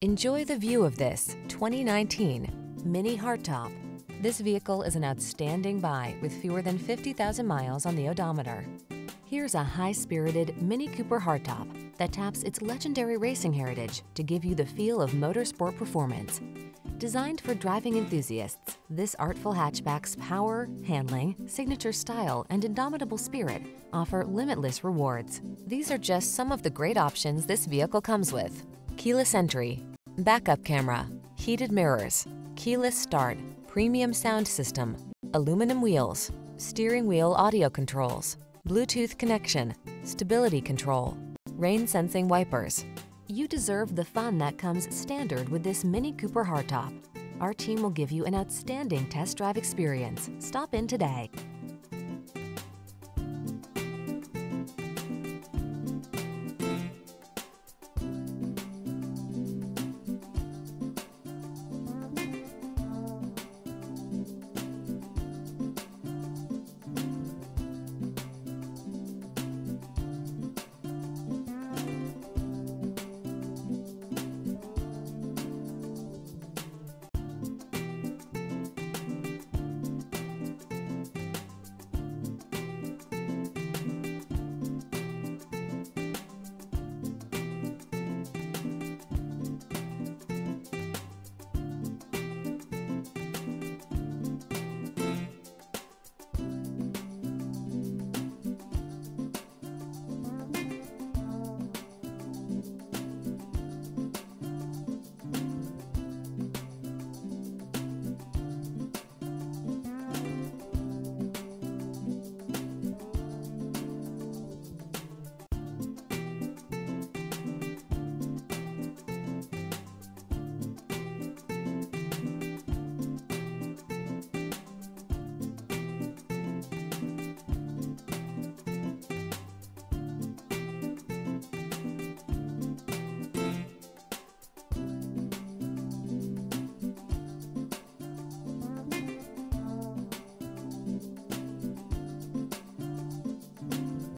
Enjoy the view of this 2019 Mini Hardtop. This vehicle is an outstanding buy with fewer than 50,000 miles on the odometer. Here's a high-spirited Mini Cooper Hardtop that taps its legendary racing heritage to give you the feel of motorsport performance. Designed for driving enthusiasts, this artful hatchback's power, handling, signature style, and indomitable spirit offer limitless rewards. These are just some of the great options this vehicle comes with: keyless entry, backup camera, heated mirrors, keyless start, premium sound system, aluminum wheels, steering wheel audio controls, Bluetooth connection, stability control, rain-sensing wipers. You deserve the fun that comes standard with this Mini Cooper Hardtop. Our team will give you an outstanding test drive experience. Stop in today.